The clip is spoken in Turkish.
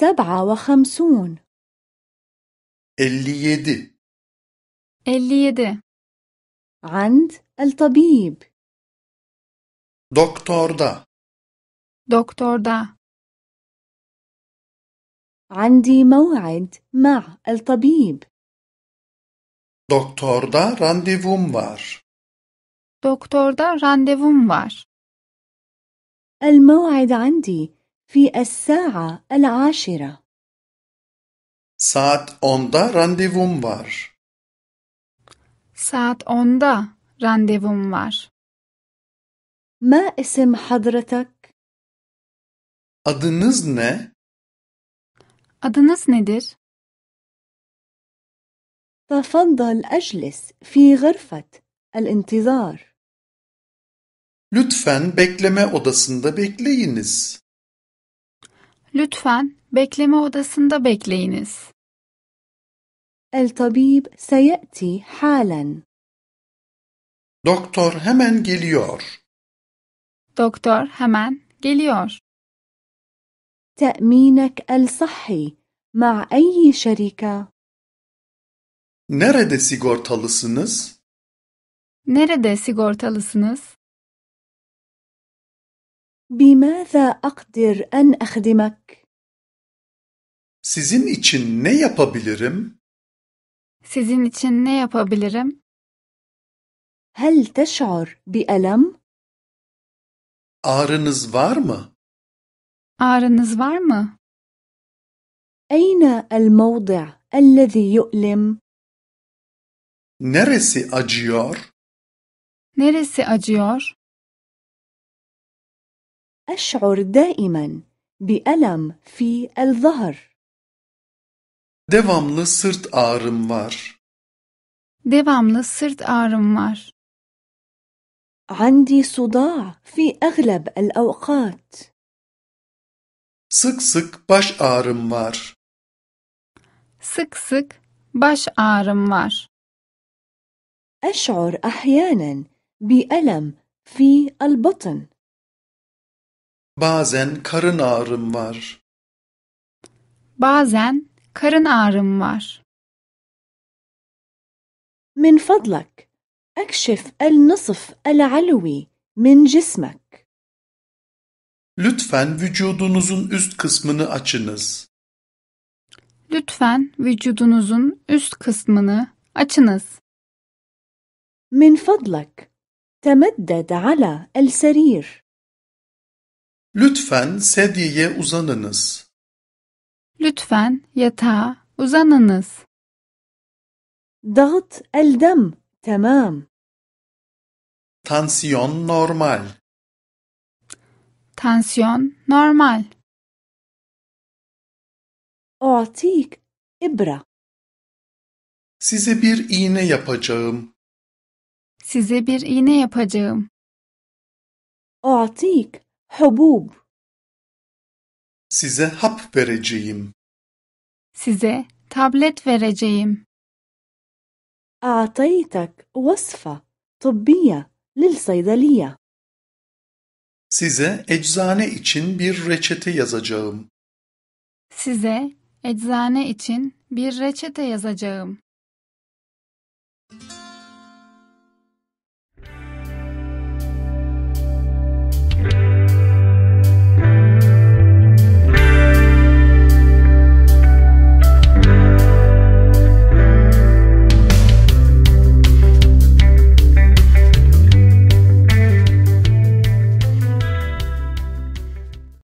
57 57 عند الطبيب Doktorda Doktorda عندي موعد مع الطبيب Doktorda randevum var Doktorda randevum var الموعد عندي في الساعة 10 Saat 10'da randevum var. Saat 10'da randevum var. Ma isim hadratak? Adınız ne? Adınız nedir? Tafaddal ejlis fi gırfet el-intizar. Lütfen bekleme odasında bekleyiniz. Lütfen bekleme odasında bekleyiniz. El-tabib seyati halen. Doktor hemen geliyor. Doktor hemen geliyor. Te'minek el-sahhi ma'a ayyi şerika? Nerede sigortalısınız? Nerede sigortalısınız? بماذا أقدر أن أخدمك؟ Sizin için ne yapabilirim? Sizin için ne yapabilirim? هل تشعر بألم؟ Ağrınız var mı? Ağrınız var mı? أين الموضع الذي يؤلم؟ Neresi acıyor? Neresi acıyor? أشعر دائما بألم في الظهر. Devamlı sırt ağrım var. Devamlı sırt ağrım var. عندي صداع في أغلب الأوقات. Sık sık baş ağrım var. Sık sık baş ağrım var. أشعر أحيانا بألم في البطن. Bazen karın ağrım var. Bazen karın ağrım var. Min fadlak, ekşif el-nısf el-alwi min cismek. Lütfen vücudunuzun üst kısmını açınız. Lütfen vücudunuzun üst kısmını açınız. Min fadlak, temedded ala el-serir. Lütfen sedyeye uzanınız. Lütfen yatağa uzanınız. Dağıt eldem, tamam. Tansiyon normal. Tansiyon normal. Otik ibra. Size bir iğne yapacağım. Size bir iğne yapacağım. Otik حبوب. Size hap vereceğim. Size tablet vereceğim. أعطيتك وصفة طبية للصيدلية. Size eczane için bir reçete yazacağım. Size eczane için bir reçete yazacağım.